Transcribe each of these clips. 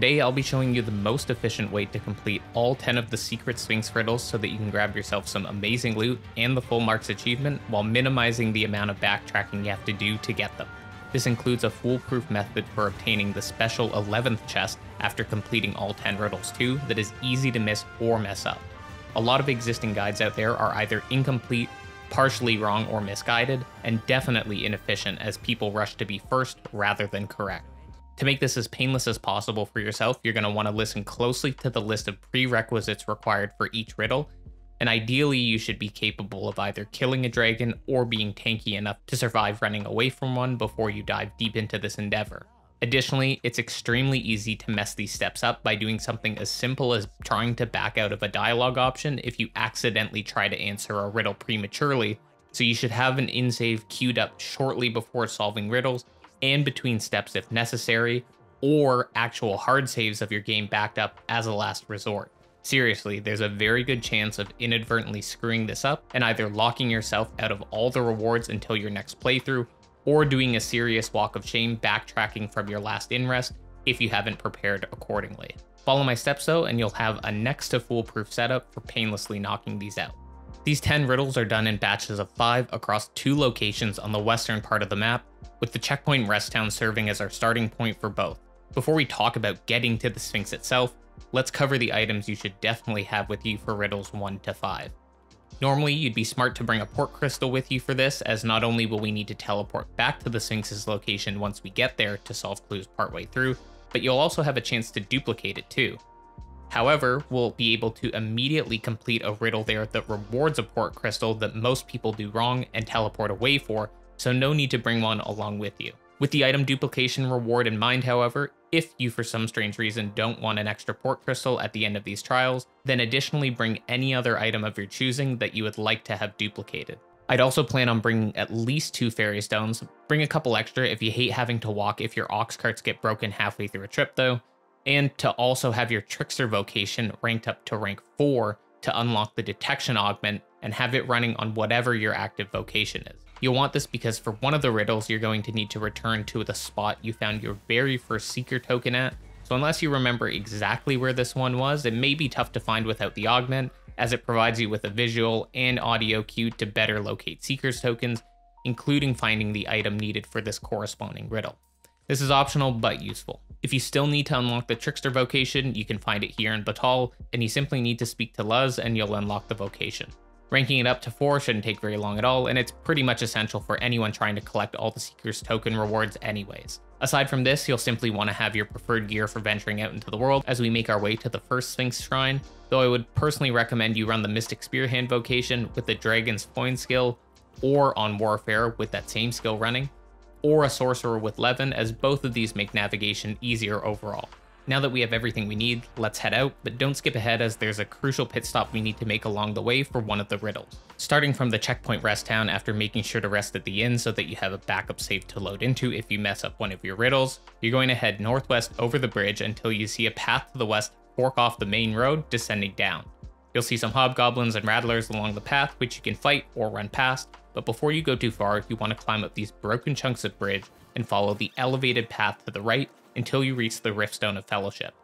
Today I'll be showing you the most efficient way to complete all 10 of the Secret Sphinx riddles so that you can grab yourself some amazing loot and the full marks achievement while minimizing the amount of backtracking you have to do to get them. This includes a foolproof method for obtaining the special 11th chest after completing all 10 riddles too that is easy to miss or mess up. A lot of existing guides out there are either incomplete, partially wrong or misguided, and definitely inefficient as people rush to be first rather than correct. To make this as painless as possible for yourself, you're going to want to listen closely to the list of prerequisites required for each riddle, and ideally you should be capable of either killing a dragon or being tanky enough to survive running away from one before you dive deep into this endeavor. Additionally, it's extremely easy to mess these steps up by doing something as simple as trying to back out of a dialogue option if you accidentally try to answer a riddle prematurely, so you should have an in-save queued up shortly before solving riddles and between steps if necessary, or actual hard saves of your game backed up as a last resort. Seriously, there's a very good chance of inadvertently screwing this up and either locking yourself out of all the rewards until your next playthrough, or doing a serious walk of shame backtracking from your last in-rest if you haven't prepared accordingly. Follow my steps though and you'll have a next to foolproof setup for painlessly knocking these out. These 10 riddles are done in batches of 5 across 2 locations on the western part of the map, with the Checkpoint Rest Town serving as our starting point for both. Before we talk about getting to the Sphinx itself, let's cover the items you should definitely have with you for riddles 1 to 5. Normally, you'd be smart to bring a Port Crystal with you for this, as not only will we need to teleport back to the Sphinx's location once we get there to solve clues partway through, but you'll also have a chance to duplicate it too. However, we'll be able to immediately complete a riddle there that rewards a Port Crystal that most people do wrong and teleport away for, so no need to bring one along with you. With the item duplication reward in mind, however, if you for some strange reason don't want an extra Port Crystal at the end of these trials, then additionally bring any other item of your choosing that you would like to have duplicated. I'd also plan on bringing at least 2 Ferrystones, bring a couple extra if you hate having to walk if your ox carts get broken halfway through a trip though, and to also have your Trickster Vocation ranked up to rank 4 to unlock the Detection augment and have it running on whatever your active vocation is. You'll want this because for one of the riddles you're going to need to return to the spot you found your very first Seeker token at, so unless you remember exactly where this one was, it may be tough to find without the augment, as it provides you with a visual and audio cue to better locate Seeker's tokens, including finding the item needed for this corresponding riddle. This is optional but useful. If you still need to unlock the Trickster vocation, you can find it here in Bakbattahl, and you simply need to speak to Luz and you'll unlock the vocation. Ranking it up to 4 shouldn't take very long at all, and it's pretty much essential for anyone trying to collect all the Seeker's token rewards anyways. Aside from this, you'll simply want to have your preferred gear for venturing out into the world as we make our way to the first Sphinx Shrine, though I would personally recommend you run the Mystic Spearhand vocation with the Dragon's Point skill, or on Warfare with that same skill running, or a Sorcerer with Leaven, as both of these make navigation easier overall. Now that we have everything we need, let's head out, but don't skip ahead as there's a crucial pit stop we need to make along the way for one of the riddles. Starting from the Checkpoint Rest Town after making sure to rest at the inn so that you have a backup save to load into if you mess up one of your riddles, you're going to head northwest over the bridge until you see a path to the west fork off the main road descending down. You'll see some hobgoblins and rattlers along the path which you can fight or run past, but before you go too far you want to climb up these broken chunks of bridge and follow the elevated path to the right until you reach the Riftstone of Fellowship.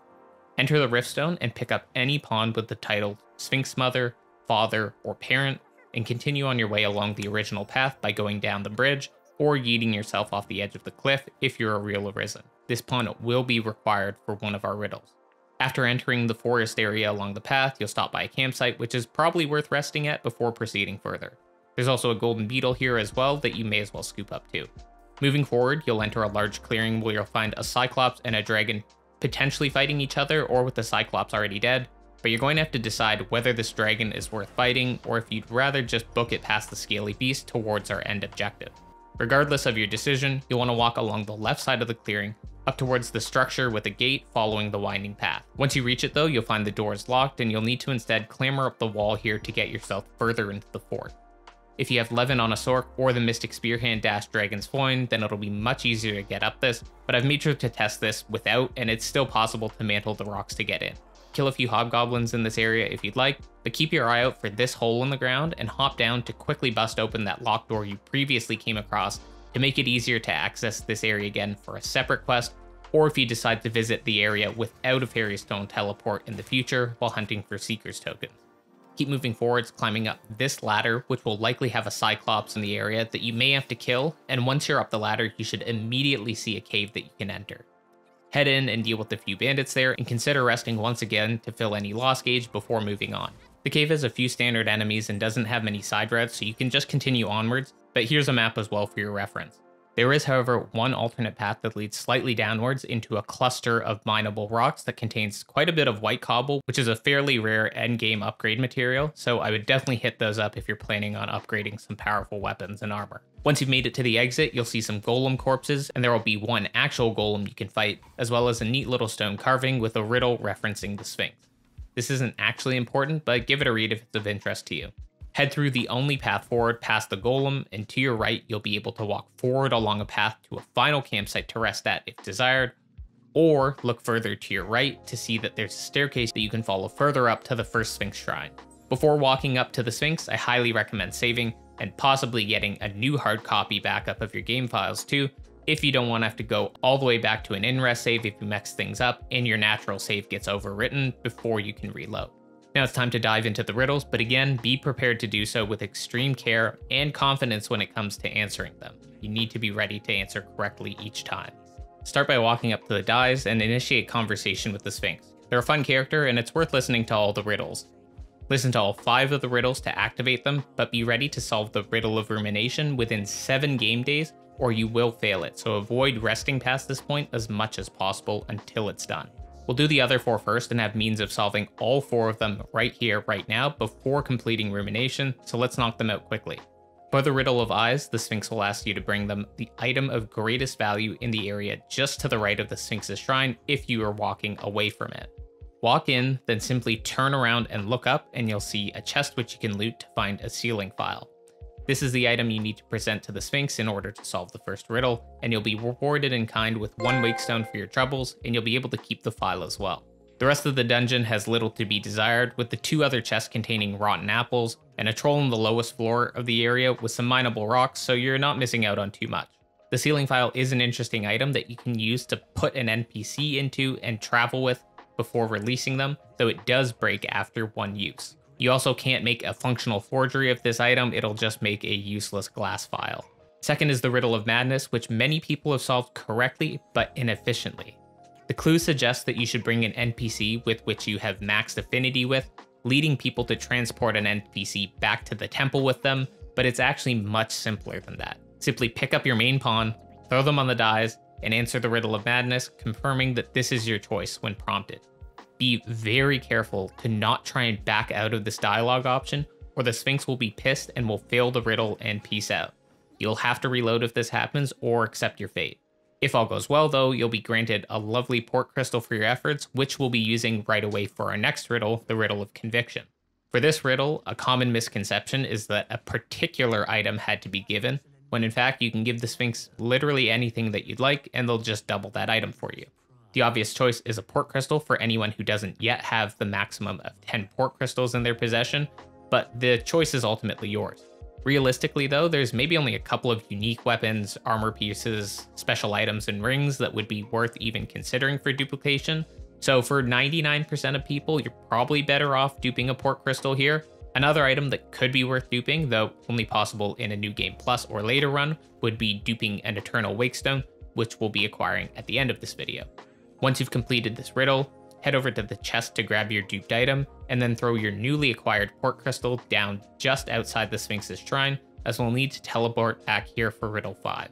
Enter the Riftstone and pick up any pawn with the title Sphinx Mother, Father, or Parent, and continue on your way along the original path by going down the bridge or yeeting yourself off the edge of the cliff if you're a real Arisen. This pawn will be required for one of our riddles. After entering the forest area along the path, you'll stop by a campsite which is probably worth resting at before proceeding further. There's also a golden beetle here as well that you may as well scoop up too. Moving forward, you'll enter a large clearing where you'll find a Cyclops and a dragon potentially fighting each other, or with the Cyclops already dead, but you're going to have to decide whether this dragon is worth fighting or if you'd rather just book it past the scaly beast towards our end objective. Regardless of your decision, you'll want to walk along the left side of the clearing, up towards the structure with a gate following the winding path. Once you reach it though, you'll find the door is locked and you'll need to instead clamber up the wall here to get yourself further into the fort. If you have Leaven on a Sorc or the Mystic Spearhand - Dragon's Foin, then it'll be much easier to get up this, but I've made sure to test this without, and it's still possible to mantle the rocks to get in. Kill a few hobgoblins in this area if you'd like, but keep your eye out for this hole in the ground and hop down to quickly bust open that locked door you previously came across to make it easier to access this area again for a separate quest or if you decide to visit the area without a Ferrystone teleport in the future while hunting for Seeker's tokens. Keep moving forwards, climbing up this ladder, which will likely have a Cyclops in the area that you may have to kill, and once you're up the ladder, you should immediately see a cave that you can enter. Head in and deal with the few bandits there, and consider resting once again to fill any loss gauge before moving on. The cave has a few standard enemies and doesn't have many side routes, so you can just continue onwards, but here's a map as well for your reference. There is, however, one alternate path that leads slightly downwards into a cluster of mineable rocks that contains quite a bit of white cobble, which is a fairly rare endgame upgrade material, so I would definitely hit those up if you're planning on upgrading some powerful weapons and armor. Once you've made it to the exit, you'll see some golem corpses, and there will be one actual golem you can fight, as well as a neat little stone carving with a riddle referencing the Sphinx. This isn't actually important, but give it a read if it's of interest to you. Head through the only path forward past the golem, and to your right, you'll be able to walk forward along a path to a final campsite to rest at if desired, or look further to your right to see that there's a staircase that you can follow further up to the first Sphinx shrine. Before walking up to the Sphinx, I highly recommend saving and possibly getting a new hard copy backup of your game files too, if you don't want to have to go all the way back to an in-rest save if you mess things up and your natural save gets overwritten before you can reload. Now it's time to dive into the riddles, but again, be prepared to do so with extreme care and confidence when it comes to answering them. You need to be ready to answer correctly each time. Start by walking up to the dies and initiate conversation with the Sphinx. They're a fun character and it's worth listening to all the riddles. Listen to all 5 of the riddles to activate them, but be ready to solve the Riddle of Rumination within 7 game days or you will fail it, so avoid resting past this point as much as possible until it's done. We'll do the other 4 first and have means of solving all 4 of them right here, right now, before completing Rumination, so let's knock them out quickly. For the Riddle of Eyes, the Sphinx will ask you to bring them the item of greatest value in the area just to the right of the Sphinx's shrine if you are walking away from it. Walk in, then simply turn around and look up, and you'll see a chest which you can loot to find a sealing file. This is the item you need to present to the Sphinx in order to solve the first riddle, and you'll be rewarded in kind with 1 Wakestone for your troubles, and you'll be able to keep the file as well. The rest of the dungeon has little to be desired, with the 2 other chests containing rotten apples, and a troll on the lowest floor of the area with some mineable rocks, so you're not missing out on too much. The sealing file is an interesting item that you can use to put an NPC into and travel with before releasing them, though it does break after 1 use. You also can't make a functional forgery of this item, it'll just make a useless glass file. Second is the Riddle of Madness, which many people have solved correctly, but inefficiently. The clue suggests that you should bring an NPC with which you have maxed affinity with, leading people to transport an NPC back to the temple with them, but it's actually much simpler than that. Simply pick up your main pawn, throw them on the dice, and answer the Riddle of Madness, confirming that this is your choice when prompted. Be very careful to not try and back out of this dialogue option, or the Sphinx will be pissed and will fail the riddle and peace out. You'll have to reload if this happens or accept your fate. If all goes well though, you'll be granted a lovely Port Crystal for your efforts, which we'll be using right away for our next riddle, the Riddle of Conviction. For this riddle, a common misconception is that a particular item had to be given, when in fact you can give the Sphinx literally anything that you'd like and they'll just double that item for you. The obvious choice is a Port Crystal for anyone who doesn't yet have the maximum of 10 Port Crystals in their possession, but the choice is ultimately yours. Realistically though, there's maybe only a couple of unique weapons, armor pieces, special items, and rings that would be worth even considering for duplication, so for 99% of people, you're probably better off duping a Port Crystal here. Another item that could be worth duping, though only possible in a New Game Plus or later run, would be duping an Eternal Wakestone, which we'll be acquiring at the end of this video. Once you've completed this riddle, head over to the chest to grab your duped item, and then throw your newly acquired Port Crystal down just outside the Sphinx's shrine, as we'll need to teleport back here for Riddle 5.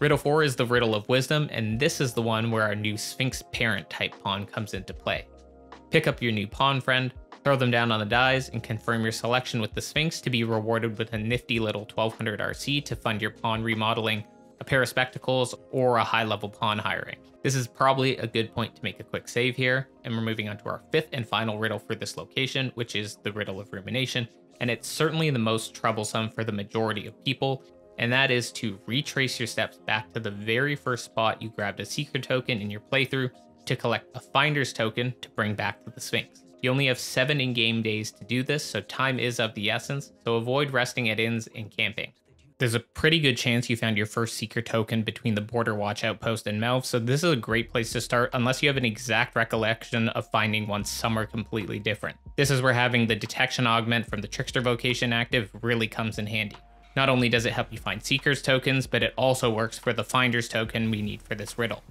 Riddle 4 is the Riddle of Wisdom, and this is the one where our new Sphinx parent type pawn comes into play. Pick up your new pawn friend, throw them down on the dice, and confirm your selection with the Sphinx to be rewarded with a nifty little 1200 RC to fund your pawn remodeling, a pair of spectacles, or a high-level pawn hiring. This is probably a good point to make a quick save here, and we're moving on to our 5th and final riddle for this location, which is the Riddle of Rumination, and it's certainly the most troublesome for the majority of people, and that is to retrace your steps back to the very first spot you grabbed a secret token in your playthrough to collect a Finder's token to bring back to the Sphinx. You only have 7 in-game days to do this, so time is of the essence, so avoid resting at inns and camping. There's a pretty good chance you found your first Seeker token between the Border Watch Outpost and Melve, so this is a great place to start unless you have an exact recollection of finding one somewhere completely different. This is where having the Detection augment from the Trickster Vocation active really comes in handy. Not only does it help you find Seeker's tokens, but it also works for the Finder's token we need for this riddle.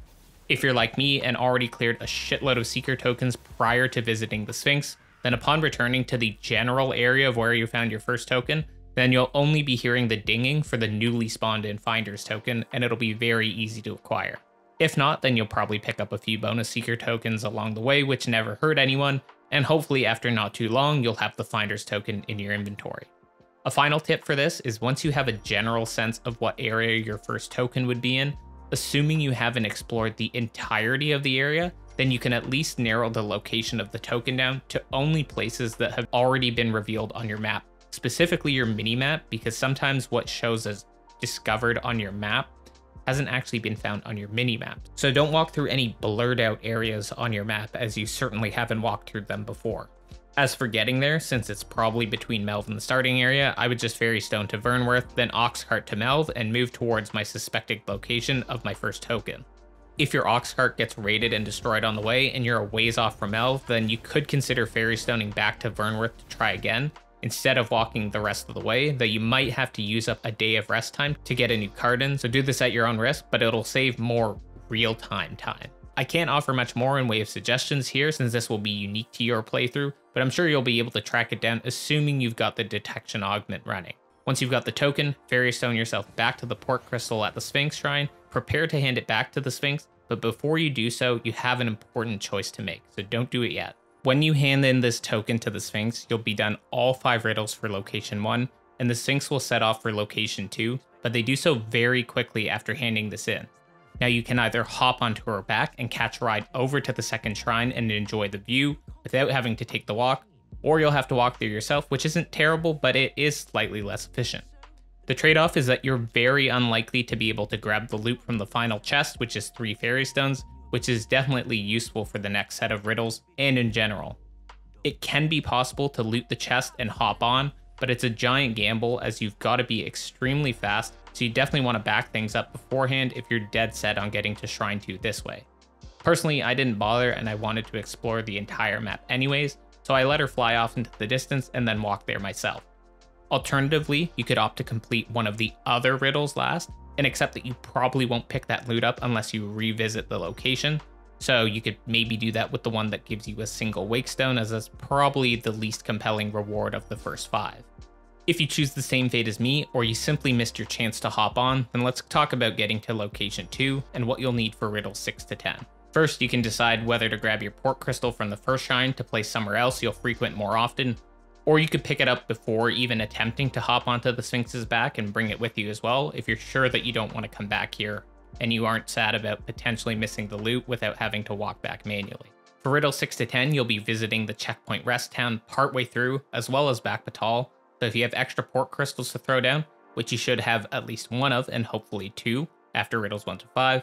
If you're like me and already cleared a shitload of Seeker tokens prior to visiting the Sphinx, then upon returning to the general area of where you found your first token, then you'll only be hearing the dinging for the newly spawned in Finder's token, and it'll be very easy to acquire. If not, then you'll probably pick up a few bonus Seeker tokens along the way, which never hurt anyone, and hopefully after not too long, you'll have the Finder's token in your inventory. A final tip for this is once you have a general sense of what area your first token would be in, assuming you haven't explored the entirety of the area, then you can at least narrow the location of the token down to only places that have already been revealed on your map, specifically your minimap, because sometimes what shows as discovered on your map hasn't actually been found on your minimap. So don't walk through any blurred out areas on your map, as you certainly haven't walked through them before. As for getting there, since it's probably between Melve and the starting area, I would just Ferrystone to Vernworth, then Oxcart to Melve, and move towards my suspected location of my first token. If your Oxcart gets raided and destroyed on the way, and you're a ways off from Melve, then you could consider Ferrystoning back to Vernworth to try again, instead of walking the rest of the way, though you might have to use up a day of rest time to get a new card in, so do this at your own risk, but it'll save more real-time time. I can't offer much more in way of suggestions here since this will be unique to your playthrough, but I'm sure you'll be able to track it down assuming you've got the Detection augment running. Once you've got the token, Ferrystone yourself back to the Port Crystal at the Sphinx Shrine, prepare to hand it back to the Sphinx, but before you do so, you have an important choice to make, so don't do it yet. When you hand in this token to the Sphinx, you'll be done all 5 riddles for Location 1, and the Sphinx will set off for Location 2, but they do so very quickly after handing this in. Now you can either hop onto her back and catch a ride over to the second shrine and enjoy the view without having to take the walk, or you'll have to walk through yourself, which isn't terrible, but it is slightly less efficient. The trade-off is that you're very unlikely to be able to grab the loot from the final chest, which is 3 Ferrystones, which is definitely useful for the next set of riddles and in general. It can be possible to loot the chest and hop on, but it's a giant gamble as you've got to be extremely fast, so you definitely want to back things up beforehand if you're dead set on getting to Shrine 2 this way. Personally, I didn't bother and I wanted to explore the entire map anyways, so I let her fly off into the distance and then walk there myself. Alternatively, you could opt to complete one of the other riddles last, and accept that you probably won't pick that loot up unless you revisit the location, so you could maybe do that with the one that gives you a single Wakestone, as that's probably the least compelling reward of the first 5. If you choose the same fate as me, or you simply missed your chance to hop on, then let's talk about getting to Location 2 and what you'll need for riddles 6 to 10. First, you can decide whether to grab your Port Crystal from the first shrine to place somewhere else you'll frequent more often, or you could pick it up before even attempting to hop onto the Sphinx's back and bring it with you as well if you're sure that you don't want to come back here and you aren't sad about potentially missing the loot without having to walk back manually. For riddle 6 to 10, you'll be visiting the Checkpoint Rest Town partway through, as well as Bakbattahl, so if you have extra Port Crystals to throw down, which you should have at least one of and hopefully 2 after riddles 1 to 5,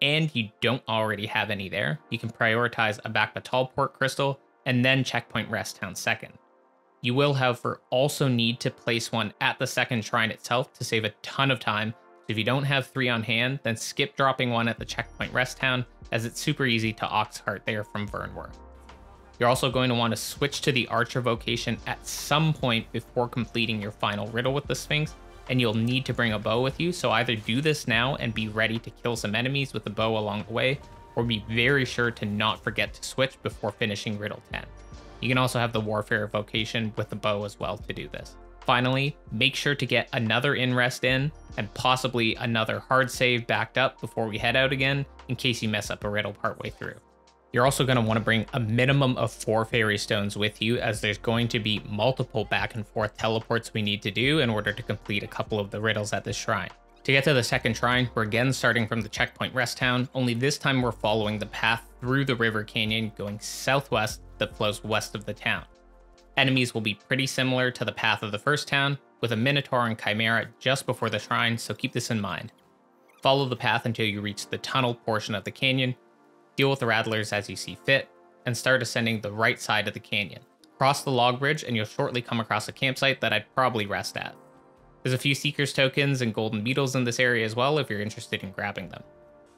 and you don't already have any there, you can prioritize a Bakbattahl Port Crystal and then Checkpoint Rest Town second. You will, however, also need to place one at the second shrine itself to save a ton of time. If you don't have 3 on hand, then skip dropping one at the Checkpoint Rest Town, as it's super easy to Oxcart there from Vernworth. You're also going to want to switch to the Archer Vocation at some point before completing your final riddle with the Sphinx, and you'll need to bring a bow with you, so either do this now and be ready to kill some enemies with the bow along the way, or be very sure to not forget to switch before finishing riddle 10. You can also have the Warfare Vocation with the bow as well to do this. Finally, make sure to get another in-rest in, and possibly another hard save backed up before we head out again, in case you mess up a riddle partway through. You're also going to want to bring a minimum of 4 Ferrystones with you, as there's going to be multiple back and forth teleports we need to do in order to complete a couple of the riddles at this shrine. To get to the second shrine, we're again starting from the Checkpoint Rest Town, only this time we're following the path through the river canyon going southwest that flows west of the town. Enemies will be pretty similar to the path of the first town, with a Minotaur and Chimera just before the shrine, so keep this in mind. Follow the path until you reach the tunnel portion of the canyon, deal with the rattlers as you see fit, and start ascending the right side of the canyon. Cross the log bridge and you'll shortly come across a campsite that I'd probably rest at. There's a few Seeker's tokens and golden beetles in this area as well if you're interested in grabbing them.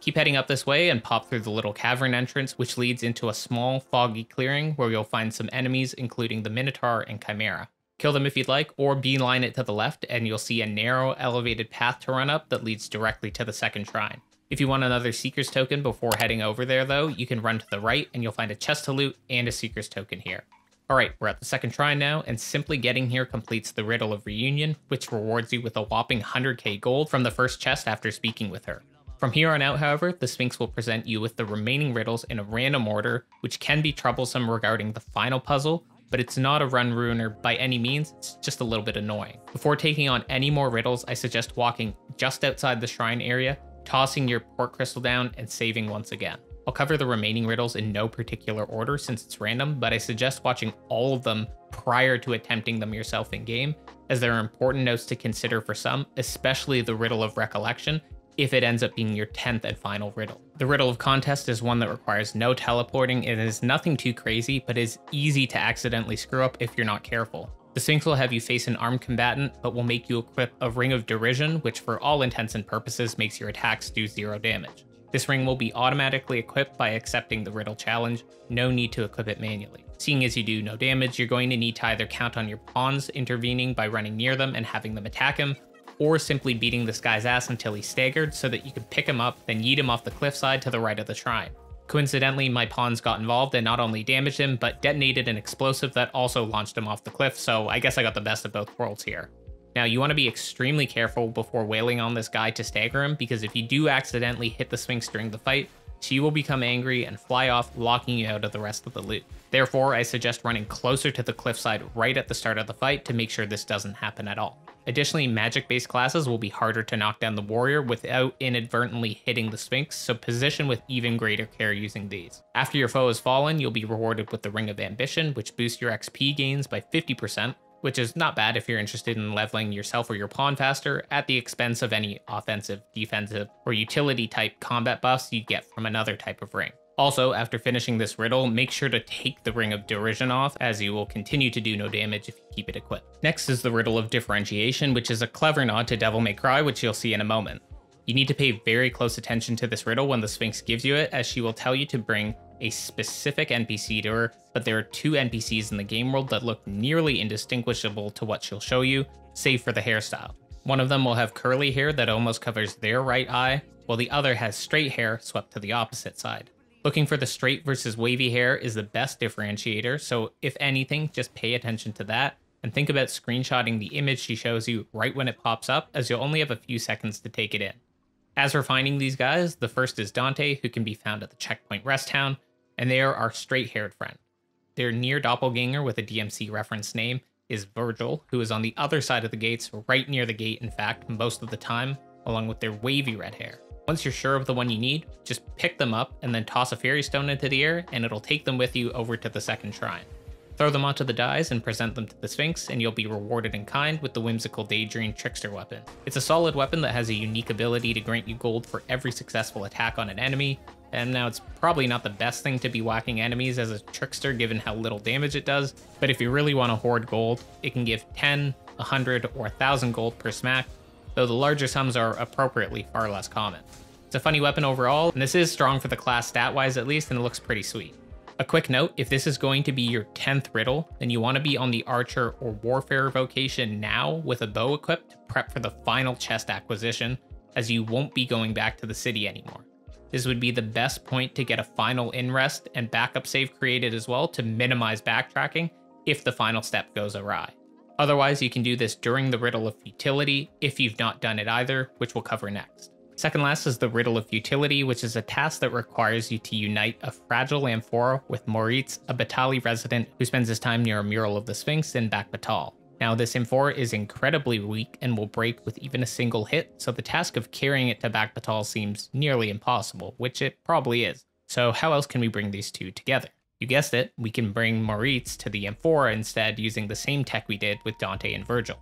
Keep heading up this way and pop through the little cavern entrance, which leads into a small, foggy clearing where you'll find some enemies, including the Minotaur and Chimera. Kill them if you'd like, or beeline it to the left, and you'll see a narrow, elevated path to run up that leads directly to the second shrine. If you want another Seeker's token before heading over there, though, you can run to the right, and you'll find a chest to loot and a Seeker's token here. Alright, we're at the second shrine now, and simply getting here completes the Riddle of Reunion, which rewards you with a whopping 100k gold from the first chest after speaking with her. From here on out, however, the Sphinx will present you with the remaining riddles in a random order, which can be troublesome regarding the final puzzle, but it's not a run ruiner by any means, it's just a little bit annoying. Before taking on any more riddles, I suggest walking just outside the shrine area, tossing your Port Crystal down, and saving once again. I'll cover the remaining riddles in no particular order since it's random, but I suggest watching all of them prior to attempting them yourself in game, as there are important notes to consider for some, especially the Riddle of Recollection, if it ends up being your 10th and final riddle. The Riddle of Contest is one that requires no teleporting and is nothing too crazy, but is easy to accidentally screw up if you're not careful. The Sphinx will have you face an armed combatant, but will make you equip a Ring of Derision, which for all intents and purposes makes your attacks do 0 damage. This ring will be automatically equipped by accepting the riddle challenge, no need to equip it manually. Seeing as you do no damage, you're going to need to either count on your pawns intervening by running near them and having them attack him, or simply beating this guy's ass until he's staggered so that you can pick him up, then yeet him off the cliffside to the right of the shrine. Coincidentally, my pawns got involved and not only damaged him, but detonated an explosive that also launched him off the cliff, so I guess I got the best of both worlds here. Now, you want to be extremely careful before wailing on this guy to stagger him, because if you do accidentally hit the Sphinx during the fight, she will become angry and fly off, locking you out of the rest of the loot. Therefore, I suggest running closer to the cliffside right at the start of the fight to make sure this doesn't happen at all. Additionally, magic-based classes will be harder to knock down the warrior without inadvertently hitting the Sphinx, so position with even greater care using these. After your foe has fallen, you'll be rewarded with the Ring of Ambition, which boosts your XP gains by 50%, which is not bad if you're interested in leveling yourself or your pawn faster at the expense of any offensive, defensive, or utility type combat buffs you get from another type of ring. Also, after finishing this riddle, make sure to take the Ring of Derision off, as you will continue to do no damage if you keep it equipped. Next is the Riddle of Differentiation, which is a clever nod to Devil May Cry, which you'll see in a moment. You need to pay very close attention to this riddle when the Sphinx gives you it, as she will tell you to bring a specific NPC to her, but there are 2 NPCs in the game world that look nearly indistinguishable to what she'll show you, save for the hairstyle. One of them will have curly hair that almost covers their right eye, while the other has straight hair swept to the opposite side. Looking for the straight versus wavy hair is the best differentiator, so if anything, just pay attention to that, and think about screenshotting the image she shows you right when it pops up, as you'll only have a few seconds to take it in. As for finding these guys, the first is Dante, who can be found at the Checkpoint Rest Town, and they are our straight-haired friend. Their near doppelganger with a DMC reference name is Vergil, who is on the other side of the gates, right near the gate in fact, most of the time, along with their wavy red hair. Once you're sure of the one you need, just pick them up and then toss a Ferrystone into the air, and it'll take them with you over to the second shrine. Throw them onto the dice and present them to the Sphinx, and you'll be rewarded in kind with the whimsical Daydream Trickster weapon. It's a solid weapon that has a unique ability to grant you gold for every successful attack on an enemy, and now it's probably not the best thing to be whacking enemies as a Trickster given how little damage it does, but if you really want to hoard gold, it can give 10, 100, or 1,000 gold per smack, though the larger sums are appropriately far less common. It's a funny weapon overall, and this is strong for the class stat-wise at least, and it looks pretty sweet. A quick note, if this is going to be your 10th riddle, then you want to be on the Archer or Warfarer vocation now with a bow equipped to prep for the final chest acquisition, as you won't be going back to the city anymore. This would be the best point to get a final in-rest and backup save created as well to minimize backtracking if the final step goes awry. Otherwise, you can do this during the Riddle of Futility if you've not done it either, which we'll cover next. Second last is the Riddle of Futility, which is a task that requires you to unite a fragile Amphora with Moritz, a Bakbattahl resident who spends his time near a mural of the Sphinx in Bakbattahl. Now, this Amphora is incredibly weak and will break with even a single hit, so the task of carrying it to Bakbattahl seems nearly impossible, which it probably is. So how else can we bring these two together? You guessed it, we can bring Moritz to the Amphora instead using the same tech we did with Dante and Vergil.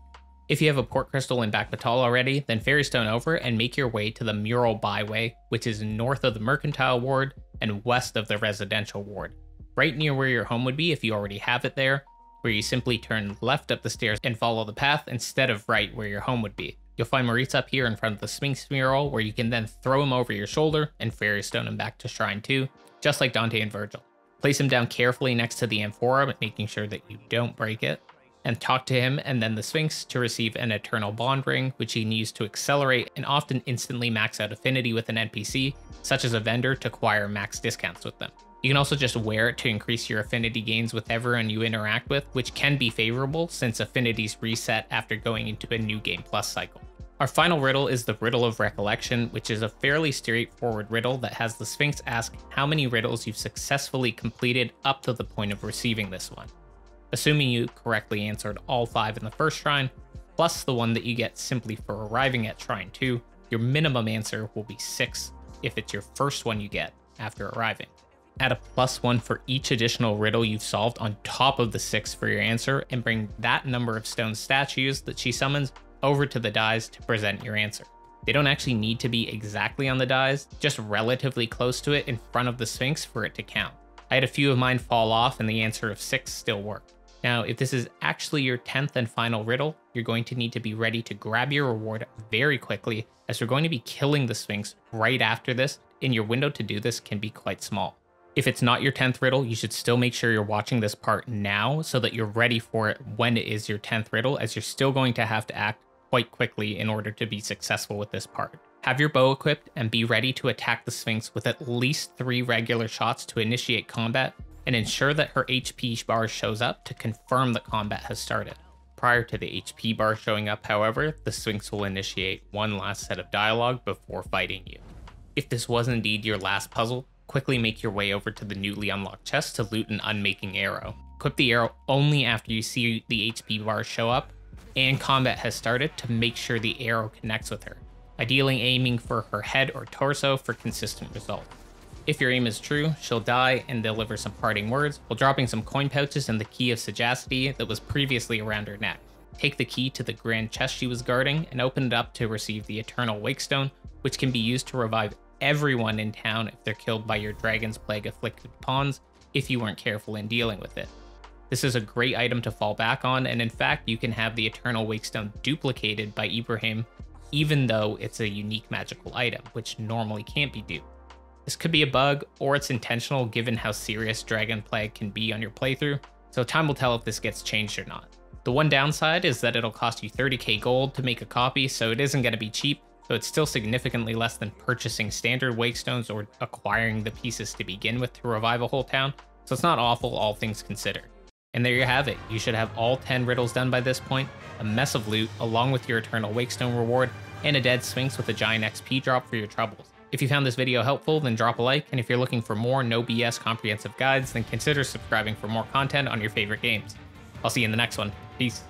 If you have a Port Crystal in Bakbattahl already, then Ferrystone over and make your way to the Mural Byway, which is north of the Mercantile Ward and west of the Residential Ward, right near where your home would be if you already have it there, where you simply turn left up the stairs and follow the path instead of right where your home would be. You'll find Moritz up here in front of the Sphinx mural, where you can then throw him over your shoulder and Ferrystone him back to Shrine 2, just like Dante and Vergil. Place him down carefully next to the Amphora, making sure that you don't break it, and talk to him and then the Sphinx to receive an Eternal Bond Ring, which you can use to accelerate and often instantly max out affinity with an NPC, such as a vendor, to acquire max discounts with them. You can also just wear it to increase your affinity gains with everyone you interact with, which can be favorable since affinities reset after going into a new game plus cycle. Our final riddle is the Riddle of Recollection, which is a fairly straightforward riddle that has the Sphinx ask how many riddles you've successfully completed up to the point of receiving this one. Assuming you correctly answered all 5 in the first shrine, plus the one that you get simply for arriving at Shrine 2, your minimum answer will be 6 if it's your first one you get after arriving. Add a +1 for each additional riddle you've solved on top of the 6 for your answer, and bring that number of stone statues that she summons over to the dice to present your answer. They don't actually need to be exactly on the dice, just relatively close to it in front of the Sphinx for it to count. I had a few of mine fall off and the answer of 6 still worked. Now, if this is actually your 10th and final riddle, you're going to need to be ready to grab your reward very quickly, as we're going to be killing the Sphinx right after this, and your window to do this can be quite small. If it's not your 10th riddle, you should still make sure you're watching this part now so that you're ready for it when it is your 10th riddle, as you're still going to have to act quite quickly in order to be successful with this part. Have your bow equipped and be ready to attack the Sphinx with at least 3 regular shots to initiate combat, and ensure that her HP bar shows up to confirm that combat has started. Prior to the HP bar showing up, however, the Sphinx will initiate one last set of dialogue before fighting you. If this was indeed your last puzzle, quickly make your way over to the newly unlocked chest to loot an unmaking arrow. Equip the arrow only after you see the HP bar show up and combat has started, to make sure the arrow connects with her, ideally aiming for her head or torso for consistent results. If your aim is true, she'll die and deliver some parting words while dropping some coin pouches and the key of sagacity that was previously around her neck. Take the key to the grand chest she was guarding and open it up to receive the Eternal Wakestone, which can be used to revive everyone in town if they're killed by your Dragon's Plague afflicted pawns if you weren't careful in dealing with it. This is a great item to fall back on, and in fact you can have the Eternal Wakestone duplicated by Ibrahim, even though it's a unique magical item, which normally can't be duped. This could be a bug, or it's intentional given how serious Dragon Plague can be on your playthrough, so time will tell if this gets changed or not. The one downside is that it'll cost you 30k gold to make a copy, so it isn't going to be cheap, though it's still significantly less than purchasing standard Wakestones or acquiring the pieces to begin with to revive a whole town, so it's not awful all things considered. And there you have it, you should have all 10 riddles done by this point, a mess of loot along with your Eternal Wakestone reward, and a dead Sphinx with a giant XP drop for your troubles. If you found this video helpful, then drop a like, and if you're looking for more no BS comprehensive guides, then consider subscribing for more content on your favorite games. I'll see you in the next one. Peace.